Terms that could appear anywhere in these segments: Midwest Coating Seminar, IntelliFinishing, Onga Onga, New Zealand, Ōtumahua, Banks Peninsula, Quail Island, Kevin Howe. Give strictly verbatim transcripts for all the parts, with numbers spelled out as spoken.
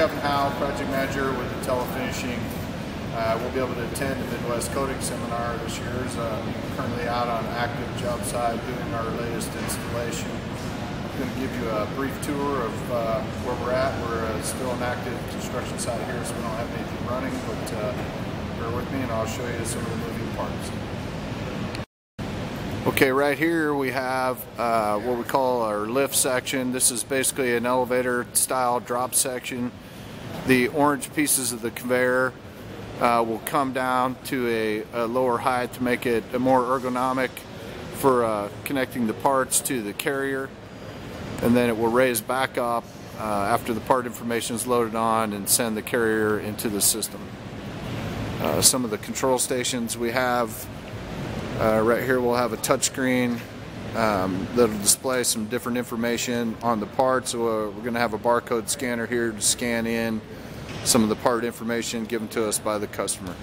Kevin Howe, project manager with IntelliFinishing. Uh, we'll be able to attend the Midwest Coating Seminar this year. Uh, we're currently out on active job site doing our latest installation. I'm going to give you a brief tour of uh, where we're at. We're uh, still an active construction site here, so we don't have anything running, but uh, bear with me and I'll show you some of the moving parts. Okay, right here we have uh, what we call our lift section. This is basically an elevator style drop section. The orange pieces of the conveyor uh, will come down to a, a lower height to make it more ergonomic for uh, connecting the parts to the carrier. And then it will raise back up uh, after the part information is loaded on and send the carrier into the system. Uh, some of the control stations we have. Uh, right here we'll have a touchscreen um, that'll display some different information on the part. So uh, we're going to have a barcode scanner here to scan in some of the part information given to us by the customer.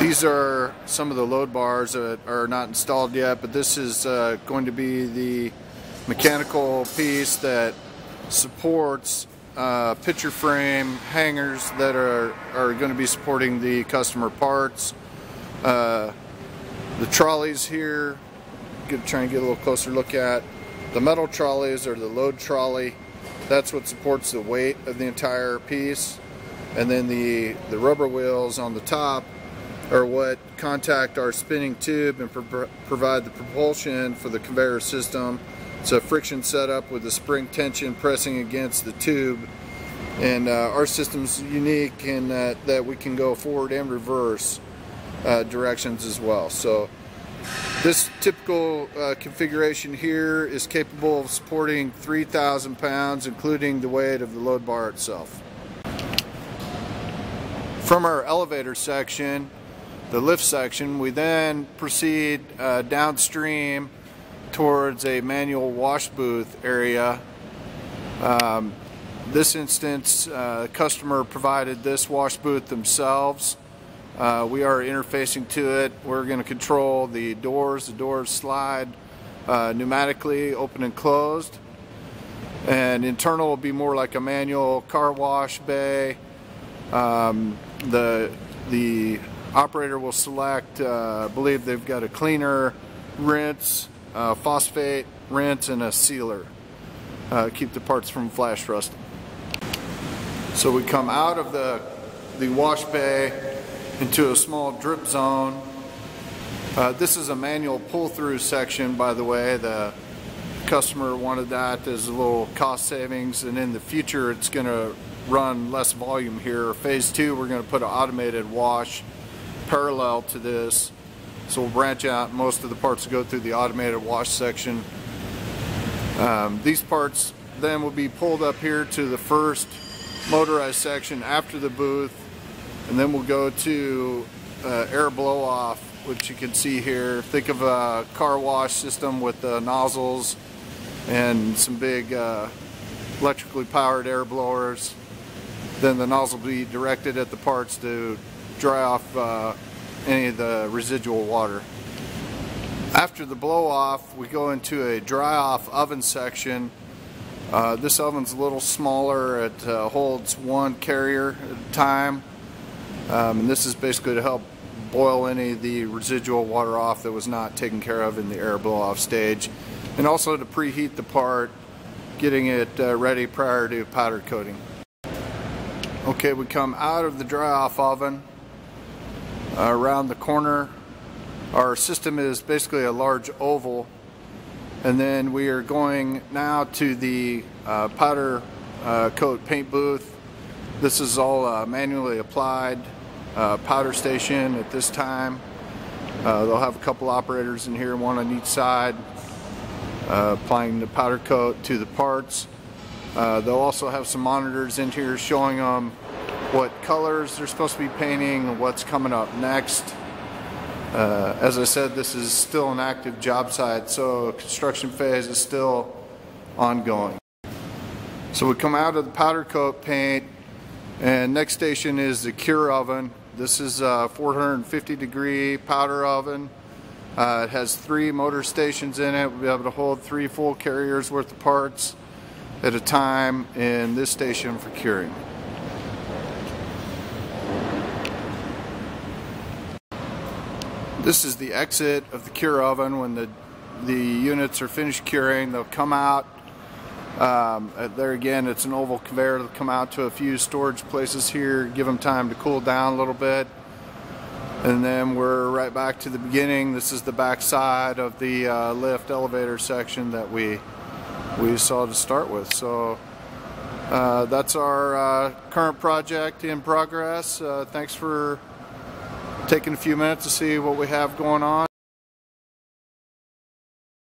These are some of the load bars that are not installed yet, but this is uh, going to be the mechanical piece that supports uh, picture frame hangers that are, are going to be supporting the customer parts. Uh, The trolleys here, going to try and get a little closer look at. The metal trolleys are the load trolley. That's what supports the weight of the entire piece. And then the, the rubber wheels on the top are what contact our spinning tube and pro provide the propulsion for the conveyor system. It's a friction setup with the spring tension pressing against the tube. And uh, our system's unique in that, that we can go forward and reverse Uh, directions as well. So this typical uh, configuration here is capable of supporting three thousand pounds, including the weight of the load bar itself. From our elevator section, the lift section, we then proceed uh, downstream towards a manual wash booth area. Um, this instance, uh, customer provided this wash booth themselves. Uh, we are interfacing to it. We're going to control the doors. The doors slide uh, pneumatically, open and closed. And internal will be more like a manual car wash bay. Um, the, the operator will select, uh, I believe they've got a cleaner, rinse, uh, phosphate, rinse, and a sealer. Uh, keep the parts from flash rusting. So we come out of the, the wash bay into a small drip zone. Uh, this is a manual pull-through section, by the way. The customer wanted that as a little cost savings, and in the future it's going to run less volume here. Phase two, we're going to put an automated wash parallel to this, so we'll branch out. Most of the parts go through the automated wash section. Um, these parts then will be pulled up here to the first motorized section after the booth. And then we'll go to uh, air blow off, which you can see here. Think of a car wash system with the nozzles and some big uh, electrically powered air blowers. Then the nozzle will be directed at the parts to dry off uh, any of the residual water. After the blow off, we go into a dry off oven section. Uh, this oven's a little smaller. It uh, holds one carrier at a time. Um, and this is basically to help boil any of the residual water off that was not taken care of in the air blow-off stage, and also to preheat the part, getting it uh, ready prior to powder coating. Okay, we come out of the dry-off oven, uh, around the corner. Our system is basically a large oval, and then we are going now to the uh, powder uh, coat paint booth. This is all uh, manually applied uh, powder station at this time. Uh, they'll have a couple operators in here, one on each side, uh, applying the powder coat to the parts. Uh, they'll also have some monitors in here showing them what colors they're supposed to be painting and what's coming up next. Uh, as I said, this is still an active job site, so construction phase is still ongoing. So we come out of the powder coat paint. And next station is the cure oven. This is a four hundred fifty degree powder oven. Uh, it has three motor stations in it. We'll be able to hold three full carriers worth of parts. at a time in this station for curing. This is the exit of the cure oven. When the, the units are finished curing, they'll come out. Um, there again, it's an oval conveyor. They'll come out to a few storage places here, give them time to cool down a little bit. And then we're right back to the beginning. This is the back side of the uh, lift elevator section that we we saw to start with. So uh, that's our uh, current project in progress. Uh, thanks for taking a few minutes to see what we have going on.